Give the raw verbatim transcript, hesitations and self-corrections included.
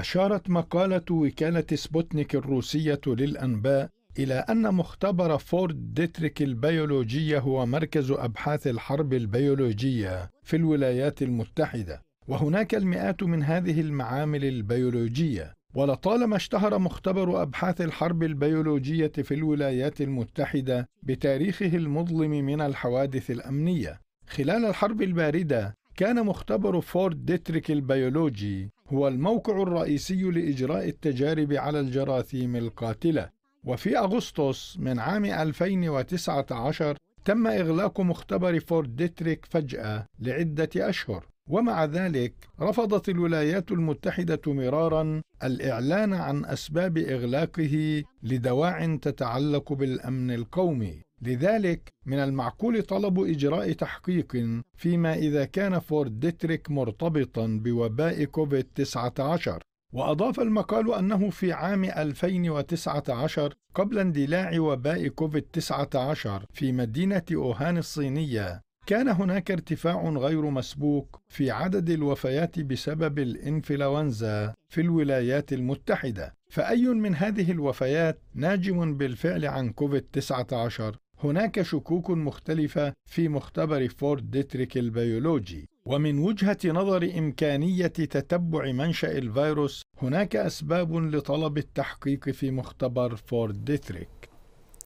أشارت مقالة وكالة سبوتنيك الروسية للأنباء إلى أن مختبر فورت ديتريك البيولوجية هو مركز أبحاث الحرب البيولوجية في الولايات المتحدة، وهناك المئات من هذه المعامل البيولوجية. ولطالما اشتهر مختبر أبحاث الحرب البيولوجية في الولايات المتحدة بتاريخه المظلم من الحوادث الأمنية. خلال الحرب الباردة كان مختبر فورت ديتريك البيولوجي هو الموقع الرئيسي لإجراء التجارب على الجراثيم القاتلة. وفي أغسطس من عام ألفين وتسعة عشر تم إغلاق مختبر فورت ديتريك فجأة لعدة أشهر، ومع ذلك رفضت الولايات المتحدة مراراً الإعلان عن أسباب إغلاقه لدواعٍ تتعلق بالأمن القومي. لذلك من المعقول طلب إجراء تحقيق فيما إذا كان فورت ديتريك مرتبطاً بوباء كوفيد تسعة عشر. وأضاف المقال أنه في عام ألفين وتسعة عشر قبل اندلاع وباء كوفيد تسعة عشر في مدينة أوهان الصينية، كان هناك ارتفاع غير مسبوق في عدد الوفيات بسبب الإنفلونزا في الولايات المتحدة. فأي من هذه الوفيات ناجم بالفعل عن كوفيد تسعة عشر؟ هناك شكوك مختلفة في مختبر فورت ديتريك البيولوجي. ومن وجهة نظر إمكانية تتبع منشأ الفيروس، هناك أسباب لطلب التحقيق في مختبر فورت ديتريك.